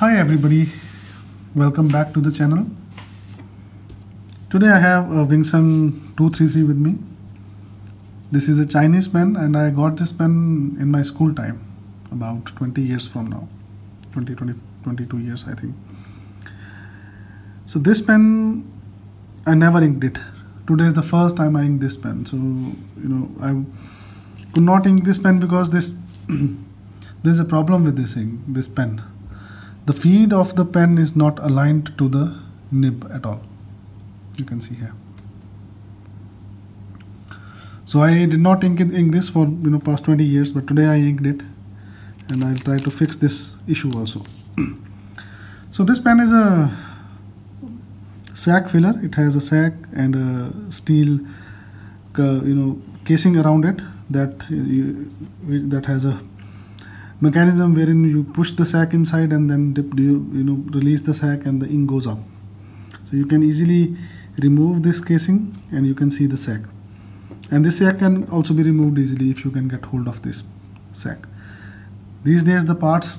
Hi everybody, welcome back to the channel. Today I have a Wing Sung 233 with me. This is a Chinese pen and I got this pen in my school time about 20 years from now, 22 years I think. So this pen I never inked it. Today is the first time I inked this pen. So I could not ink this pen because this there's a problem with this ink, this pen. The feed of the pen is not aligned to the nib at all. You can see here. So I did not ink this for past 20 years, but today I inked it, and I'll try to fix this issue also. So this pen is a sac filler. It has a sac and a steel, casing around it that has a mechanism wherein you push the sac inside and then release the sac and the ink goes up. So you can easily remove this casing and you can see the sac. And this sac can also be removed easily if you can get hold of this sac. These days the parts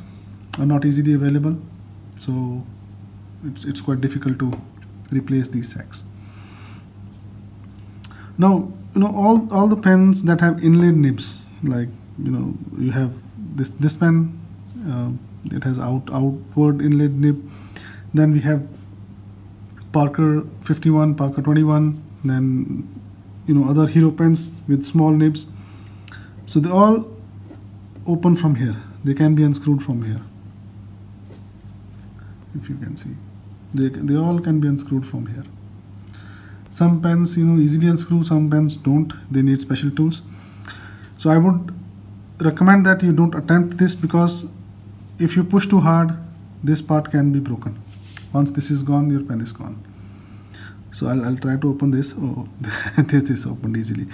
are not easily available, so it's quite difficult to replace these sacs. Now all the pens that have inlaid nibs, like you have this pen, it has outward inlaid nib. Then we have Parker 51, Parker 21, then other hero pens with small nibs. So they all open from here. They can be unscrewed from here. If you can see, they all can be unscrewed from here. Some pens easily unscrew, some pens don't. They need special tools. So I would recommend that you don't attempt this, because if you push too hard this part can be broken. Once this is gone, your pen is gone. So I'll try to open this. Oh, this is opened easily.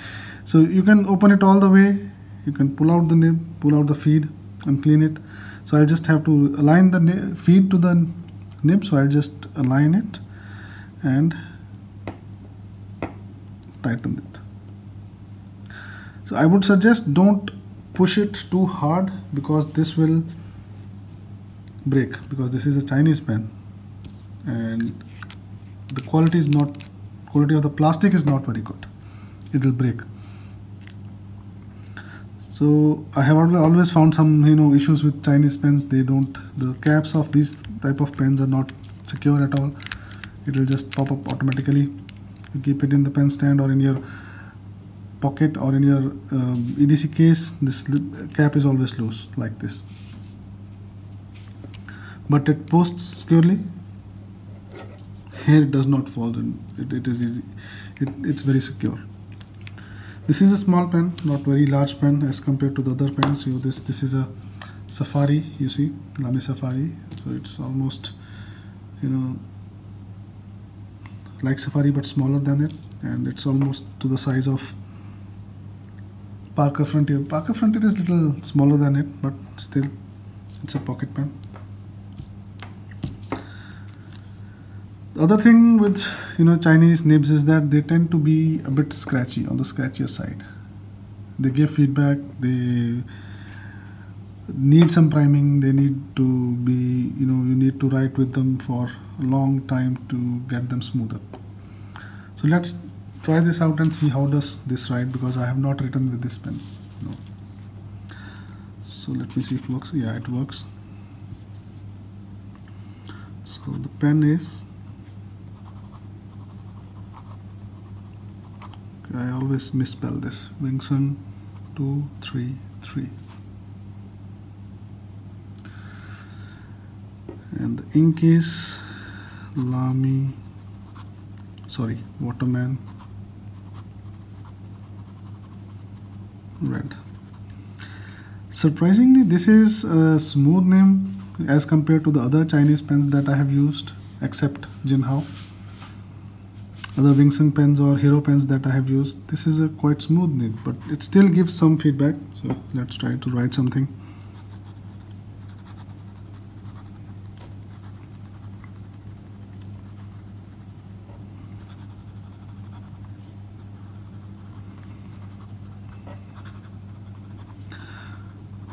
So you can open it all the way. You can pull out the nib, pull out the feed and clean it. So I'll just have to align the feed to the nib. So I'll just align it and tighten it. So I would suggest don't push it too hard, because this will break, because this is a Chinese pen and the quality of the plastic is not very good. It will break. So I have always found some issues with Chinese pens. The caps of these type of pens are not secure at all. It will just pop up automatically. You keep it in the pen stand or in your pocket or in your EDC case, this cap is always loose like this, but it posts securely. Here it does not fall, and it is easy. It's very secure. This is a small pen, not very large pen as compared to the other pens. This is a Safari, you see, Lamy Safari. So it's almost like Safari but smaller than it, and it's almost to the size of Parker Frontier. Parker Frontier is a little smaller than it, but still it's a pocket pen. The other thing with Chinese nibs is that they tend to be a bit scratchy, on the scratchier side. They give feedback, they need some priming, they need to be you need to write with them for a long time to get them smoother. So let's try this out and see how does this write, because I have not written with this pen. No. So let me see if it works. Yeah, it works. So the pen is, I always misspell this, Wing Sung 233, and the ink is Waterman red. Surprisingly, this is a smooth nib as compared to the other Chinese pens that I have used, except Jinhao. Other Wing Sung pens or hero pens that I have used, this is a quite smooth nib, but it still gives some feedback. So let's try to write something.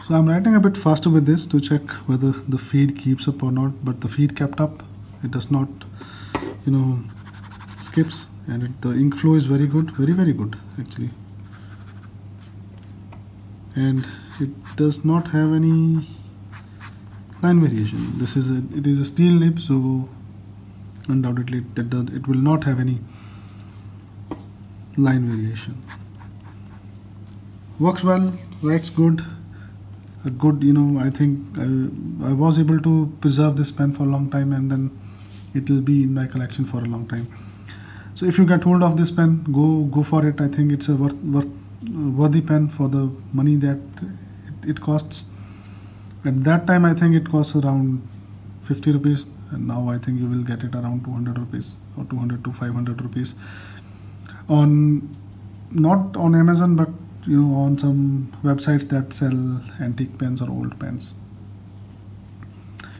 So I'm writing a bit faster with this to check whether the feed keeps up or not, but the feed kept up. It does not, you know, skips, and the ink flow is very good, very good actually. And it does not have any line variation. This is it is a steel nib, so undoubtedly it will not have any line variation. Works well, writes good, a good, you know, I think I was able to preserve this pen for a long time, and then it will be in my collection for a long time. So if you get hold of this pen, go for it. I think it's a worthy pen for the money that it costs. At that time I think it costs around 50 rupees, and now I think you will get it around 200 rupees or 200 to 500 rupees on, not on Amazon, but you know, on some websites that sell antique pens or old pens.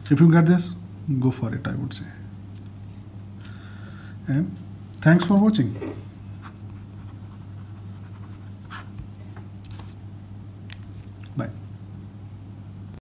If you get this, go for it, I would say. And thanks for watching.